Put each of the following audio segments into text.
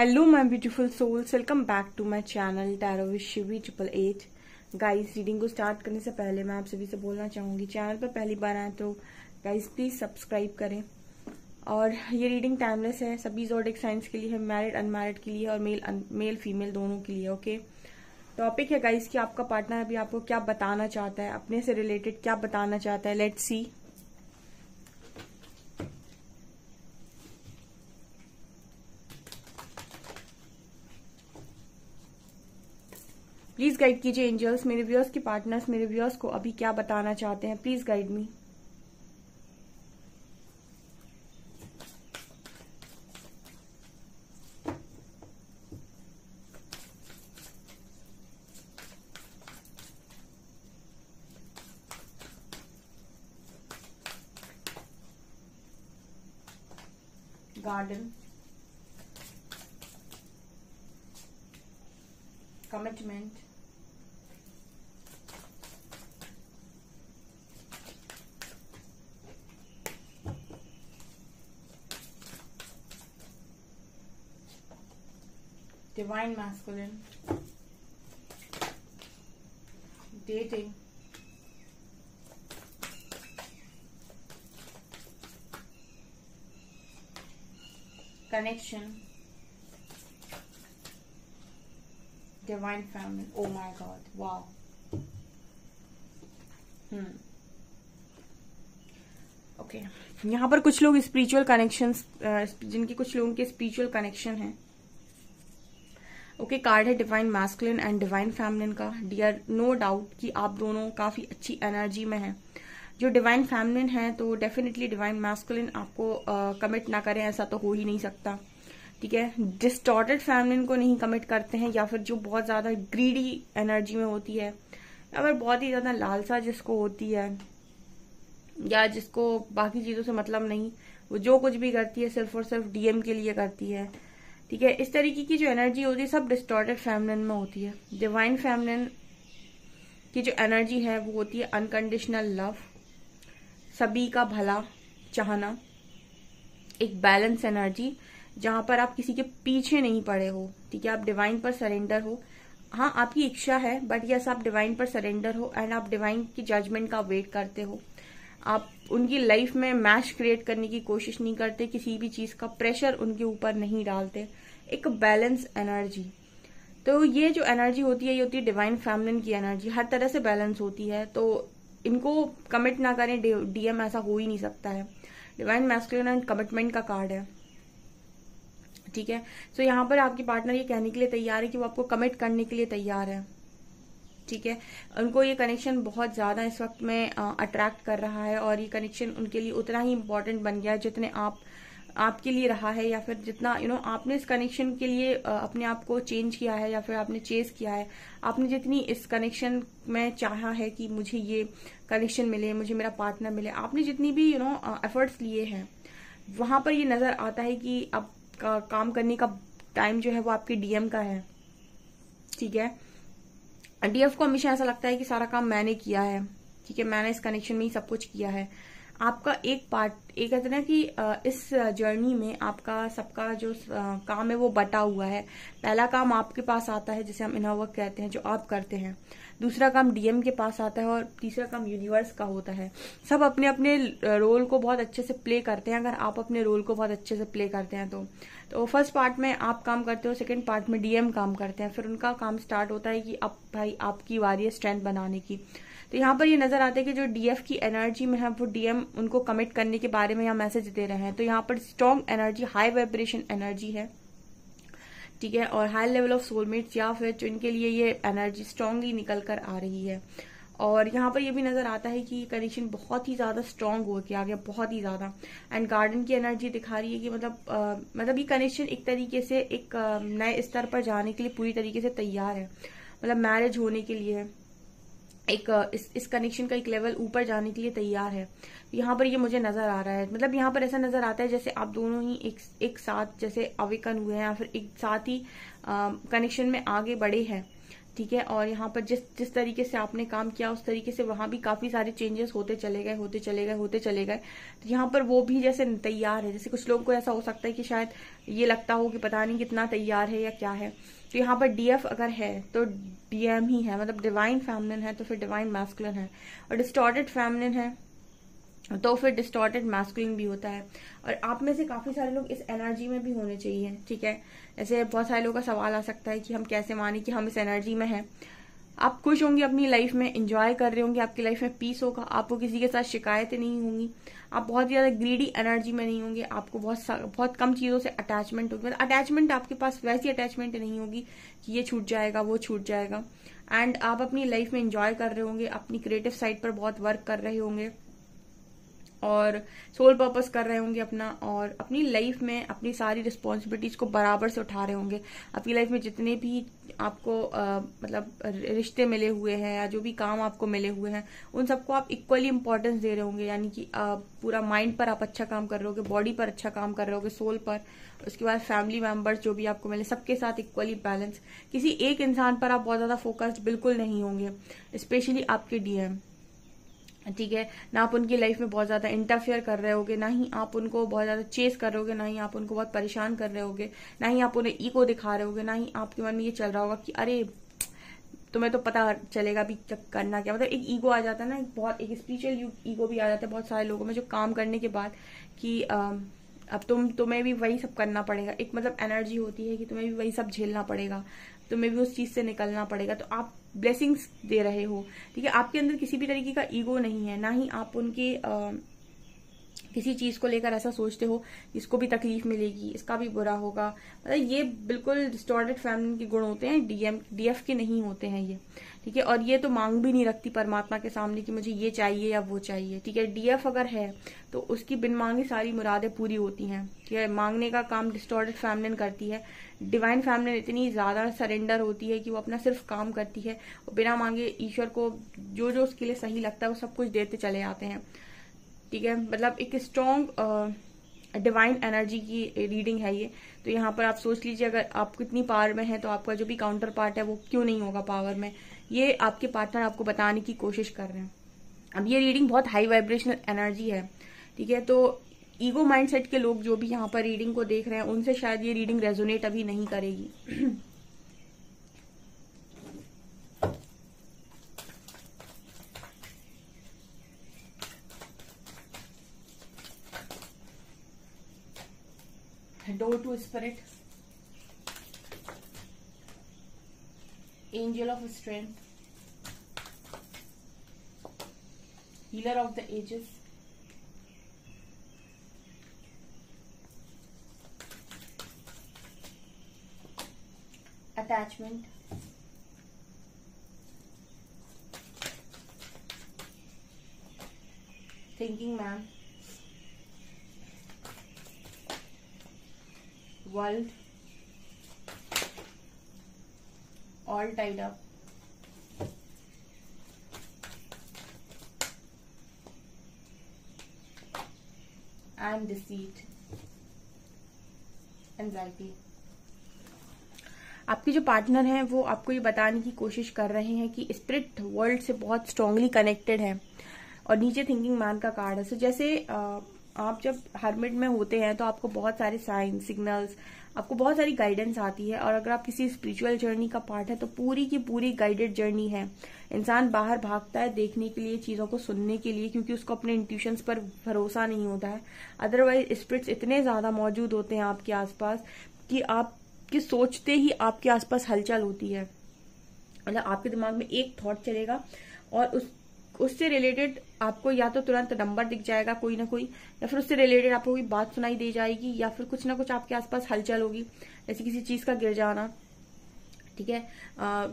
Hello my beautiful souls, welcome back to my channel tarot with Shivi 888। Guys, reading को start करने से पहले मैं आप सभी से बोलना चाहूंगी, चैनल पर पहली बार आए तो गाइस प्लीज सब्सक्राइब करें। और ये रीडिंग टाइमलेस है, सभी ज़ोडिएक साइंस के लिए है, मैरिड अनमैरिड के लिए है और मेल फीमेल दोनों के लिए। ओके, टॉपिक है गाइस कि आपका पार्टनर अभी आपको क्या बताना चाहता है, अपने से रिलेटेड क्या बताना चाहता है। Let's see. प्लीज गाइड कीजिए एंजल्स, मेरे व्यूअर्स के पार्टनर्स मेरे व्यूअर्स को अभी क्या बताना चाहते हैं, please guide me. Garden, commitment, Divine Masculine, dating, connection, Divine Family. Oh my God, wow. Okay, यहाँ पर कुछ लोग स्पिरिचुअल कनेक्शंस, जिनकी कुछ लोगों के स्पिरिचुअल कनेक्शन है। ओके, कार्ड है divine masculine and divine feminine का। डियर, नो डाउट कि आप दोनों काफी अच्छी एनर्जी में हैं। जो डिवाइन फेमिनिन है तो डेफिनेटली डिवाइन मैस्कुलिन आपको कमिट ना करें, ऐसा तो हो ही नहीं सकता। ठीक है, डिस्टॉर्टेड फेमिनिन को नहीं कमिट करते हैं, या फिर जो बहुत ज्यादा ग्रीडी एनर्जी में होती है, या फिर बहुत ही ज्यादा लालसा जिसको होती है, या जिसको बाकी चीजों से मतलब नहीं, वो जो कुछ भी करती है सिर्फ और सिर्फ डीएम के लिए करती है। ठीक है, इस तरीके की जो एनर्जी होती है सब डिस्टॉर्टेड फेमिनिन में होती है। डिवाइन फेमिनिन की जो एनर्जी है वो होती है अनकंडीशनल लव, सभी का भला चाहना, एक बैलेंस एनर्जी जहां पर आप किसी के पीछे नहीं पड़े हो। ठीक है, आप डिवाइन पर सरेंडर हो। हाँ, आपकी इच्छा है बट यस, आप डिवाइन पर सरेंडर हो एंड आप डिवाइन की जजमेंट का वेट करते हो। आप उनकी लाइफ में मैश क्रिएट करने की कोशिश नहीं करते, किसी भी चीज का प्रेशर उनके ऊपर नहीं डालते, एक बैलेंस एनर्जी। तो ये जो एनर्जी होती है ये होती है डिवाइन फेमिनिन की एनर्जी, हर तरह से बैलेंस होती है। तो इनको कमिट ना करें, डीएम ऐसा हो ही नहीं सकता है। डिवाइन मैस्कुलिन एंड कमिटमेंट का कार्ड है। ठीक है, सो यहाँ पर आपके पार्टनर ये कहने के लिए तैयार है कि वो आपको कमिट करने के लिए तैयार है। ठीक है, उनको ये कनेक्शन बहुत ज्यादा इस वक्त में अट्रैक्ट कर रहा है और ये कनेक्शन उनके लिए उतना ही इम्पोर्टेंट बन गया है जितने आपके लिए रहा है, या फिर जितना आपने इस कनेक्शन के लिए अपने आप को चेंज किया है, या फिर आपने चेज किया है, आपने जितनी इस कनेक्शन में चाहा है कि मुझे ये कनेक्शन मिले, मुझे मेरा पार्टनर मिले, आपने जितनी भी एफर्ट्स लिए हैं, वहां पर ये नजर आता है कि आपका काम करने का टाइम जो है वो आपके डीएम का है। ठीक है, डीएफ को हमेशा ऐसा लगता है कि सारा काम मैंने किया है। ठीक है, मैंने इस कनेक्शन में ही सब कुछ किया है। आपका एक पार्ट, एक कहते ना कि इस जर्नी में आपका सबका जो काम है वो बटा हुआ है। पहला काम आपके पास आता है जिसे हम इनर वर्क कहते हैं, जो आप करते हैं। दूसरा काम डीएम के पास आता है और तीसरा काम यूनिवर्स का होता है। सब अपने अपने रोल को बहुत अच्छे से प्ले करते हैं, अगर आप अपने रोल को बहुत अच्छे से प्ले करते हैं तो फर्स्ट पार्ट में आप काम करते हो, सेकेंड पार्ट में डीएम काम करते हैं, फिर उनका काम स्टार्ट होता है कि अब भाई आपकी बारी है स्ट्रेंथ बनाने की। तो यहाँ पर ये नजर आता है कि जो डीएफ की एनर्जी में है वो डीएम उनको कमिट करने के बारे में यहाँ मैसेज दे रहे हैं। तो यहाँ पर strong energy, high vibration energy है। ठीक है, और हाई लेवल ऑफ सोलमेट्स या फिर जिनके लिए ये एनर्जी स्ट्रांगली निकल कर आ रही है। और यहाँ पर ये भी नजर आता है कि कनेक्शन बहुत ही ज्यादा स्ट्रांग हो के आ गया, बहुत ही ज्यादा। एंड गार्डन की एनर्जी दिखा रही है कि मतलब ये कनेक्शन एक तरीके से एक नए स्तर पर जाने के लिए पूरी तरीके से तैयार है, मतलब मैरिज होने के लिए एक इस कनेक्शन का एक लेवल ऊपर जाने के लिए तैयार है। यहाँ पर ये मुझे नजर आ रहा है, मतलब यहाँ पर ऐसा नजर आता है जैसे आप दोनों ही एक साथ जैसे अवेकन हुए हैं, या फिर एक साथ ही कनेक्शन में आगे बढ़े हैं। ठीक है। और यहाँ पर जिस तरीके से आपने काम किया उस तरीके से वहां भी काफी सारे चेंजेस होते चले गए। तो यहाँ पर वो भी जैसे तैयार है, जैसे कुछ लोगों को ऐसा हो सकता है कि शायद ये लगता हो कि पता नहीं कितना तैयार है या क्या है। तो यहाँ पर डीएफ अगर है तो डीएम ही है, मतलब डिवाइन फेमिनिन है तो फिर डिवाइन मैस्कुलिन है, और डिस्टॉर्टेड फेमिनिन है तो फिर डिस्टॉर्टेड मैस्कुलिन भी होता है। और आप में से काफी सारे लोग इस एनर्जी में भी होने चाहिए, ठीक है। ऐसे बहुत सारे लोगों का सवाल आ सकता है कि हम कैसे माने कि हम इस एनर्जी में हैं। आप खुश होंगे अपनी लाइफ में, एंजॉय कर रहे होंगे, आपकी लाइफ में पीस होगा, आपको किसी के साथ शिकायतें नहीं होंगी, आप बहुत ज्यादा ग्रीडी एनर्जी में नहीं होंगे, आपको बहुत कम चीजों से अटैचमेंट होगी, मतलब अटैचमेंट आपके पास वैसी अटैचमेंट नहीं होगी कि ये छूट जाएगा वो छूट जाएगा। एंड आप अपनी लाइफ में एंजॉय कर रहे होंगे, अपनी क्रिएटिव साइड पर बहुत वर्क कर रहे होंगे और सोल पर्पस कर रहे होंगे अपना, और अपनी लाइफ में अपनी सारी रिस्पॉन्सिबिलिटीज को बराबर से उठा रहे होंगे। अपनी लाइफ में जितने भी आपको मतलब रिश्ते मिले हुए हैं या जो भी काम आपको मिले हुए हैं उन सबको आप इक्वली इम्पोर्टेंस दे रहे होंगे, यानी कि पूरा माइंड पर आप अच्छा काम कर रहे होगे, बॉडी पर अच्छा काम कर रहे होगे, सोल पर, उसके बाद फैमिली मेम्बर्स जो भी आपको मिले सबके साथ इक्वली बैलेंस। किसी एक इंसान पर आप बहुत ज्यादा फोकस्ड बिल्कुल नहीं होंगे, स्पेशली आपके डीएम, ठीक है ना। आप उनकी लाइफ में बहुत ज्यादा इंटरफेयर कर रहे होगे, ना ही आप उनको बहुत ज्यादा चेस कर रहे होगे, ना ही आप उनको बहुत परेशान कर रहे होगे, ना ही आप उन्हें ईगो दिखा रहे होगे, ना ही आपके मन में ये चल रहा होगा कि अरे तुम्हें तो पता चलेगा भी करना क्या, मतलब एक ईगो आ जाता है ना, एक स्पिरिचुअल ईगो भी आ जाता है बहुत सारे लोगों में, जो काम करने के बाद कि अब तुम्हें भी वही सब करना पड़ेगा, एक मतलब एनर्जी होती है कि तुम्हें भी वही सब झेलना पड़ेगा, तुम्हें भी उस चीज से निकलना पड़ेगा। तो आप ब्लेसिंग्स दे रहे हो, ठीक है। आपके अंदर किसी भी तरीके का ईगो नहीं है, ना ही आप उनके किसी चीज को लेकर ऐसा सोचते हो इसको भी तकलीफ मिलेगी, इसका भी बुरा होगा, मतलब ये बिल्कुल डिस्टॉर्टेड फेमिनिन के गुण होते हैं, डीएफ के नहीं होते हैं ये, ठीक है। और ये तो मांग भी नहीं रखती परमात्मा के सामने कि मुझे ये चाहिए या वो चाहिए, ठीक है। डीएफ अगर है तो उसकी बिन मांगे सारी मुरादें पूरी होती हैं, ठीक है। मांगने का काम डिस्टॉर्टेड फेमिनिन करती है, डिवाइन फेमिनिन इतनी ज्यादा सरेंडर होती है कि वो अपना सिर्फ काम करती है और बिना मांगे ईश्वर को जो जो उसके लिए सही लगता है वो सब कुछ देते चले आते हैं, ठीक है। मतलब एक स्ट्रॉन्ग डिवाइन एनर्जी की रीडिंग है ये। तो यहाँ पर आप सोच लीजिए अगर आप कितनी पावर में है तो आपका जो भी काउंटर पार्ट है वो क्यों नहीं होगा पावर में, ये आपके पार्टनर आपको बताने की कोशिश कर रहे हैं। अब ये रीडिंग बहुत हाई वाइब्रेशनल एनर्जी है, ठीक है। तो ईगो माइंडसेट के लोग जो भी यहाँ पर रीडिंग को देख रहे हैं उनसे शायद ये रीडिंग रेजोनेट अभी नहीं करेगी। Door to Spirit, Angel of Strength, Healer of the Ages, Attachment, Thinking Man, World, All Tied Up, and Deceit, Anxiety। आपके जो पार्टनर हैं वो आपको ये बताने की कोशिश कर रहे हैं कि स्पिरिट वर्ल्ड से बहुत स्ट्रांगली कनेक्टेड है और नीचे थिंकिंग मैन का कार्ड है। सो जैसे आप जब हर्मिट में होते हैं तो आपको बहुत सारे साइन सिग्नल्स, आपको बहुत सारी गाइडेंस आती है, और अगर आप किसी स्पिरिचुअल जर्नी का पार्ट है तो पूरी की पूरी गाइडेड जर्नी है। इंसान बाहर भागता है देखने के लिए, चीजों को सुनने के लिए, क्योंकि उसको अपने इंट्यूशंस पर भरोसा नहीं होता है। अदरवाइज स्पिरिट्स इतने ज्यादा मौजूद होते हैं आपके आसपास कि आपके सोचते ही आपके आसपास हलचल होती है, मतलब आपके दिमाग में एक थॉट चलेगा और उससे रिलेटेड आपको या तो तुरंत नंबर दिख जाएगा कोई ना कोई, या फिर उससे रिलेटेड आपको कोई बात सुनाई दे जाएगी, या फिर कुछ ना कुछ आपके आसपास हलचल होगी, जैसे किसी चीज का गिर जाना, ठीक है,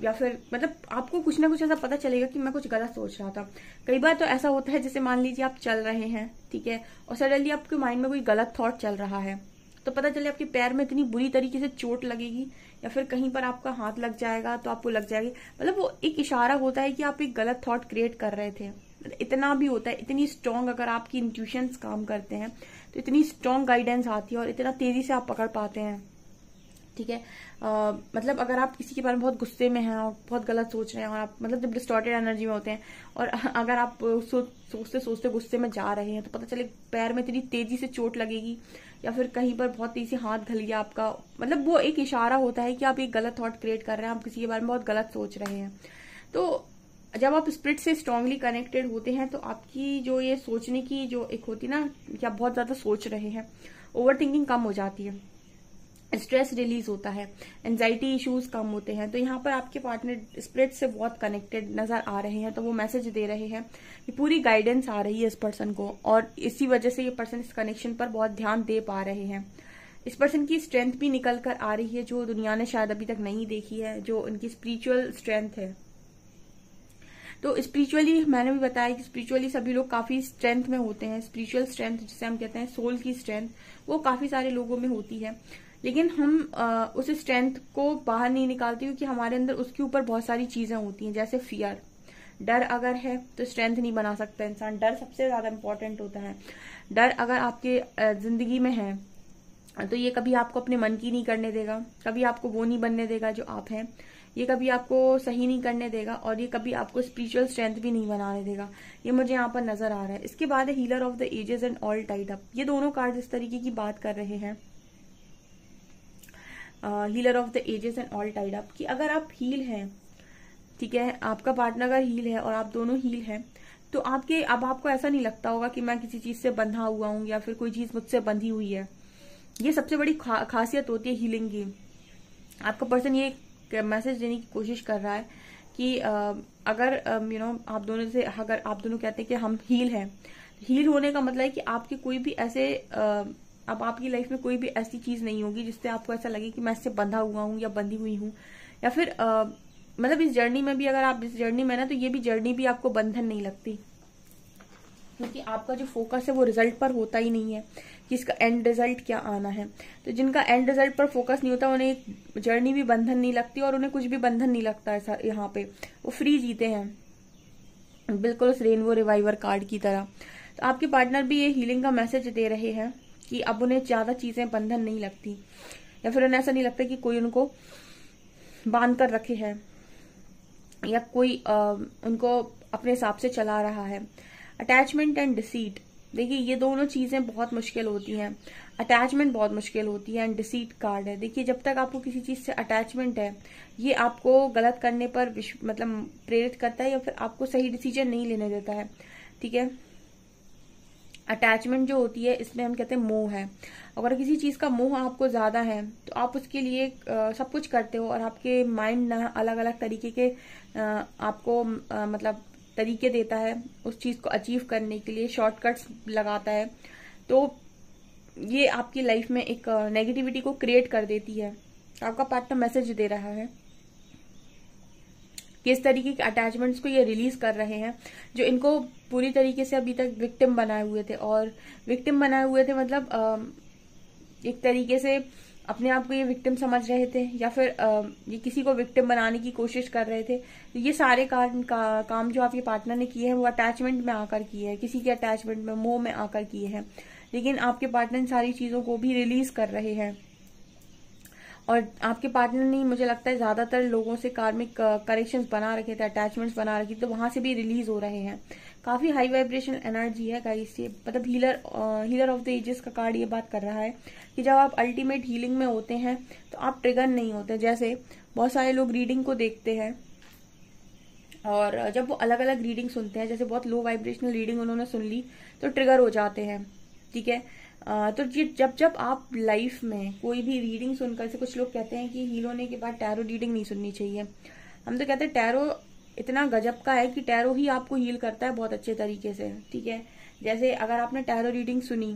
या फिर मतलब आपको कुछ ना कुछ ऐसा पता चलेगा कि मैं कुछ गलत सोच रहा था। कई बार तो ऐसा होता है जैसे मान लीजिए आप चल रहे हैं, ठीक है, और सडनली आपके माइंड में कोई गलत थॉट चल रहा है तो पता चले आपके पैर में इतनी बुरी तरीके से चोट लगेगी, या फिर कहीं पर आपका हाथ लग जाएगा तो आपको लग जाएगी, मतलब वो एक इशारा होता है कि आप एक गलत थॉट क्रिएट कर रहे थे। इतना भी होता है, इतनी स्ट्रांग अगर आपकी इंट्यूशंस काम करते हैं तो इतनी स्ट्रांग गाइडेंस आती है और इतना तेजी से आप पकड़ पाते हैं ठीक है। मतलब अगर आप किसी के बारे में बहुत गुस्से में हैं और बहुत गलत सोच रहे हैं और आप मतलब जब डिस्टॉर्टेड एनर्जी में होते हैं और अगर आप सोचते सोचते गुस्से में जा रहे हैं तो पता चले पैर में इतनी तेजी से चोट लगेगी या फिर कहीं पर बहुत तेजी से हाथ घल गया आपका। मतलब वो एक इशारा होता है कि आप एक गलत थॉट क्रिएट कर रहे हैं, आप किसी के बारे में बहुत गलत सोच रहे हैं। तो जब आप स्पिरिट से स्ट्रांगली कनेक्टेड होते हैं तो आपकी जो ये सोचने की जो एक होती ना कि आप बहुत ज्यादा सोच रहे हैं, ओवरथिंकिंग कम हो जाती है, स्ट्रेस रिलीज होता है, एंजाइटी इश्यूज कम होते हैं। तो यहाँ पर आपके पार्टनर स्पिरिट से बहुत कनेक्टेड नजर आ रहे हैं, तो वो मैसेज दे रहे हैं कि पूरी गाइडेंस आ रही है इस पर्सन को और इसी वजह से ये पर्सन इस कनेक्शन पर बहुत ध्यान दे पा रहे हैं। इस पर्सन की स्ट्रेंथ भी निकल कर आ रही है जो दुनिया ने शायद अभी तक नहीं देखी है, जो उनकी स्पिरिचुअल स्ट्रेंथ है। तो स्पिरिचुअली मैंने भी बताया कि स्पिरिचुअली सभी लोग काफी स्ट्रेंथ में होते हैं। स्पिरिचुअल स्ट्रेंथ जिसे हम कहते हैं सोल की स्ट्रेंथ, वो काफी सारे लोगों में होती है, लेकिन हम उस स्ट्रेंथ को बाहर नहीं निकालते क्योंकि हमारे अंदर उसके ऊपर बहुत सारी चीजें होती हैं, जैसे फियर। डर अगर है तो स्ट्रेंथ नहीं बना सकता इंसान, डर सबसे ज्यादा इम्पोर्टेंट होता है। डर अगर आपके जिंदगी में है तो ये कभी आपको अपने मन की नहीं करने देगा, कभी आपको वो नहीं बनने देगा जो आप हैं, ये कभी आपको सही नहीं करने देगा और ये कभी आपको स्पिरिचुअल स्ट्रेंथ भी नहीं बनाने देगा। ये मुझे यहाँ पर नजर आ रहा है। इसके बाद है healer of the ages and all tied up. ये दोनों कार्ड इस तरीके की बात कर रहे हैं, healer of the ages and all tied up, कि अगर आप हील हैं, ठीक है, आपका पार्टनर अगर हील है और आप दोनों हील हैं तो आपके अब आपको ऐसा नहीं लगता होगा कि मैं किसी चीज से बंधा हुआ हूं या फिर कोई चीज मुझसे बंधी हुई है। ये सबसे बड़ी खासियत होती है हीलिंग की। आपका पर्सन ये मैसेज देने की कोशिश कर रहा है कि अगर यू नो आप दोनों से अगर आप दोनों कहते हैं कि हम हील हैं, हील होने का मतलब है कि आपके कोई भी ऐसे अब आपकी लाइफ में कोई भी ऐसी चीज नहीं होगी जिससे आपको ऐसा लगे कि मैं इससे बंधा हुआ हूं या बंधी हुई हूं, या फिर मतलब इस जर्नी में भी अगर आप इस जर्नी में ना तो ये भी जर्नी भी आपको बंधन नहीं लगती, क्योंकि आपका जो फोकस है वो रिजल्ट पर होता ही नहीं है कि इसका एंड रिजल्ट क्या आना है। तो जिनका एंड रिजल्ट पर फोकस नहीं होता उन्हें एक जर्नी भी बंधन नहीं लगती और उन्हें कुछ भी बंधन नहीं लगता है। यहाँ पे वो फ्री जीते हैं, बिल्कुल उस रेनबो रिवाइवर कार्ड की तरह। तो आपके पार्टनर भी ये हीलिंग का मैसेज दे रहे हैं कि अब उन्हें ज्यादा चीजें बंधन नहीं लगती या फिर उन्हें ऐसा नहीं लगता कि कोई उनको बांध कर रखे है या कोई उनको अपने हिसाब से चला रहा है। अटैचमेंट एंड डिसीट, देखिए ये दोनों चीजें बहुत मुश्किल होती हैं। अटैचमेंट बहुत मुश्किल होती है एंड डिसीट कार्ड है। देखिए जब तक आपको किसी चीज से अटैचमेंट है ये आपको गलत करने पर मतलब प्रेरित करता है या फिर आपको सही डिसीजन नहीं लेने देता है, ठीक है। अटैचमेंट जो होती है इसमें हम कहते हैं मोह है। अगर किसी चीज का मोह आपको ज्यादा है तो आप उसके लिए सब कुछ करते हो और आपके माइंड ना अलग अलग तरीके के आपको मतलब तरीके देता है उस चीज को अचीव करने के लिए, शॉर्टकट्स लगाता है। तो ये आपकी लाइफ में एक नेगेटिविटी को क्रिएट कर देती है। आपका पार्टनर मैसेज दे रहा है कि इस तरीके के अटैचमेंट्स को ये रिलीज कर रहे हैं जो इनको पूरी तरीके से अभी तक विक्टिम बनाए हुए थे। और विक्टिम बनाए हुए थे मतलब एक तरीके से अपने आप को ये विक्टिम समझ रहे थे या फिर ये किसी को विक्टिम बनाने की कोशिश कर रहे थे। तो ये सारे काम जो आपके पार्टनर ने किए हैं वो अटैचमेंट में आकर किए हैं, किसी के अटैचमेंट में मोह में आकर किए हैं, लेकिन आपके पार्टनर इन सारी चीजों को भी रिलीज कर रहे हैं। और आपके पार्टनर ने मुझे लगता है ज्यादातर लोगों से कार्मिक कनेक्शंस बना रखे थे, अटैचमेंट्स बना रखी, तो वहां से भी रिलीज हो रहे हैं। काफी हाई वाइब्रेशन एनर्जी है गाइस। ये मतलब हीलर ऑफ द एजेस का कार्ड ये बात कर रहा है कि जब आप अल्टीमेट हीलिंग में होते हैं तो आप ट्रिगर नहीं होते। जैसे बहुत सारे लोग रीडिंग को देखते हैं और जब वो अलग अलग रीडिंग सुनते हैं, जैसे बहुत लो वाइब्रेशनल रीडिंग उन्होंने सुन ली तो ट्रिगर हो जाते हैं, ठीक है। तो जब जब आप लाइफ में कोई भी रीडिंग सुनकर से कुछ लोग कहते हैं कि हील होने के बाद टैरो रीडिंग नहीं सुननी चाहिए। हम तो कहते हैं टैरो इतना गजब का है कि टैरो ही आपको हील करता है बहुत अच्छे तरीके से, ठीक है। जैसे अगर आपने टैरो रीडिंग सुनी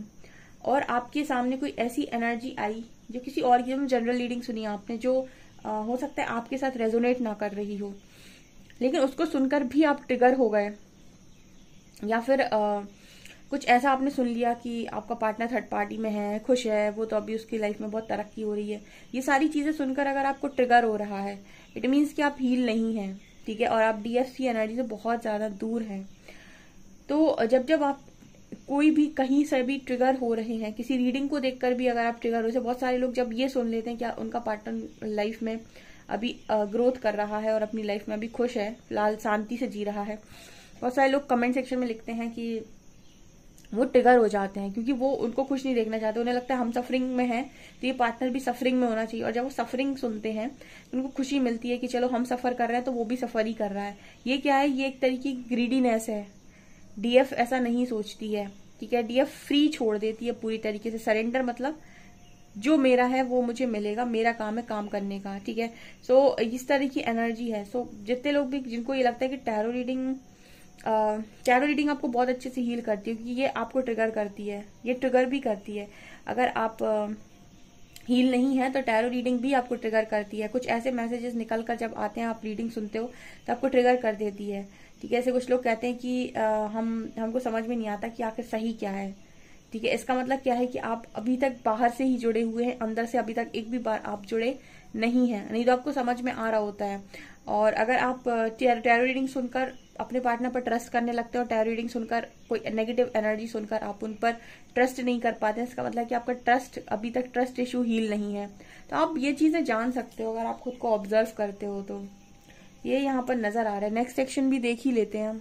और आपके सामने कोई ऐसी एनर्जी आई जो किसी और की जनरल रीडिंग सुनी आपने जो हो सकता है आपके साथ रेजोनेट ना कर रही हो, लेकिन उसको सुनकर भी आप ट्रिगर हो गए, या फिर कुछ ऐसा आपने सुन लिया कि आपका पार्टनर थर्ड पार्टी में है, खुश है, वो तो अभी उसकी लाइफ में बहुत तरक्की हो रही है, ये सारी चीजें सुनकर अगर आपको ट्रिगर हो रहा है इट मीन्स कि आप हील नहीं है, ठीक है, और आप डीएफसी एनर्जी से बहुत ज्यादा दूर हैं। तो जब जब आप कोई भी कहीं से भी ट्रिगर हो रहे हैं, किसी रीडिंग को देखकर भी अगर आप ट्रिगर हो जाए। बहुत सारे लोग जब ये सुन लेते हैं कि उनका पार्टनर लाइफ में अभी ग्रोथ कर रहा है और अपनी लाइफ में अभी खुश है, फिलहाल शांति से जी रहा है, बहुत सारे लोग कमेंट सेक्शन में लिखते हैं कि वो ट्रिगर हो जाते हैं क्योंकि वो उनको खुश नहीं देखना चाहते। उन्हें लगता है हम सफरिंग में हैं तो ये पार्टनर भी सफरिंग में होना चाहिए, और जब वो सफरिंग सुनते हैं तो उनको खुशी मिलती है कि चलो हम सफर कर रहे हैं तो वो भी सफर ही कर रहा है। ये क्या है, ये एक तरीके की ग्रीडीनेस है। डीएफ ऐसा नहीं सोचती है, ठीक है। डीएफ फ्री छोड़ देती है पूरी तरीके से, सरेंडर मतलब जो मेरा है वो मुझे मिलेगा, मेरा काम है काम करने का, ठीक है। सो इस तरह की एनर्जी है। सो जितने लोग भी जिनको ये लगता है कि टैरो रीडिंग आपको बहुत अच्छे से हील करती है क्योंकि ये आपको ट्रिगर करती है, ये ट्रिगर भी करती है। अगर आप हील नहीं है तो टैरो रीडिंग भी आपको ट्रिगर करती है। कुछ ऐसे मैसेजेस निकल कर जब आते हैं, आप रीडिंग सुनते हो तो आपको ट्रिगर कर देती है, ठीक है। ऐसे कुछ लोग कहते हैं कि हमको समझ में नहीं आता कि आखिर सही क्या है, ठीक है। इसका मतलब क्या है कि आप अभी तक बाहर से ही जुड़े हुए हैं, अंदर से अभी तक एक भी बार आप जुड़े नहीं है, नहीं तो आपको समझ में आ रहा होता है। और अगर आप टैरो रीडिंग सुनकर अपने पार्टनर पर ट्रस्ट करने लगते हो, टैरो रीडिंग सुनकर कोई नेगेटिव एनर्जी सुनकर आप उन पर ट्रस्ट नहीं कर पाते हैं, इसका मतलब है कि आपका ट्रस्ट अभी तक ट्रस्ट इश्यू हील नहीं है। तो आप ये चीजें जान सकते हो अगर आप खुद को ऑब्जर्व करते हो तो। ये यहाँ पर नजर आ रहा है। नेक्स्ट सेक्शन भी देख ही लेते हैं हम।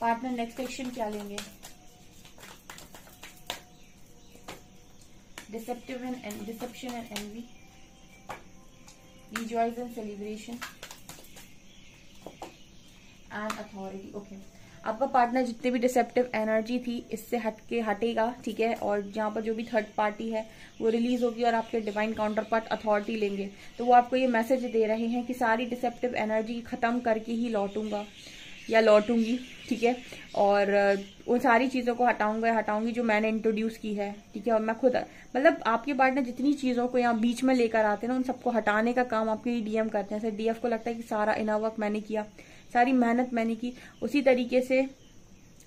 पार्टनर नेक्स्ट सेक्शन क्या लेंगे? Deception and envy, rejoice and celebration and authority. Okay, आपका पार्टनर जितनी भी डिसेप्टिव एनर्जी थी इससे हटेगा, ठीक है। और जहाँ पर जो भी थर्ड पार्टी है वो रिलीज होगी और आपके डिवाइन काउंटर पार्ट अथॉरिटी लेंगे। तो वो आपको ये मैसेज दे रहे हैं कि सारी डिसेप्टिव एनर्जी खत्म करके ही लौटूंगा या लौटूंगी, ठीक है। और उन सारी चीज़ों को हटाऊंगा या हटाऊंगी जो मैंने इंट्रोड्यूस की है, ठीक है। और मैं खुद मतलब आपके पार्टनर जितनी चीज़ों को यहाँ बीच में लेकर आते हैं ना, उन सबको हटाने का काम आपके लिए डीएम करते हैं। जैसे डीएफ को लगता है कि सारा इनर वर्क मैंने किया, सारी मेहनत मैंने की, उसी तरीके से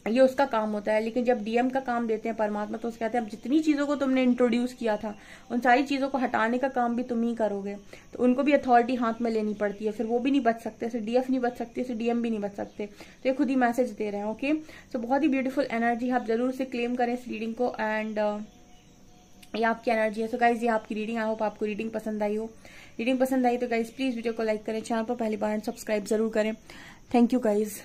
ये उसका काम होता है। लेकिन जब डीएम का काम देते हैं परमात्मा तो उसे कहते हैं अब जितनी चीज़ों को तुमने इंट्रोड्यूस किया था उन सारी चीज़ों को हटाने का काम भी तुम ही करोगे। तो उनको भी अथॉरिटी हाथ में लेनी पड़ती है, फिर वो भी नहीं बच सकते, फिर डीएफ नहीं बच सकती, फिर डीएम भी नहीं बच सकते। तो ये खुद ही मैसेज दे रहे हैं, ओके। सो बहुत ही ब्यूटीफुल एनर्जी है, आप जरूर से क्लेम करें इस रीडिंग को। एंड ये आपकी एनर्जी है। सो गाइज ये आपकी रीडिंग, आई होप आपको रीडिंग पसंद आई हो। रीडिंग पसंद आई तो गाइज प्लीज़ वीडियो को लाइक करें, चैनल पर पहली बार सब्सक्राइब जरूर करें। Thank you guys.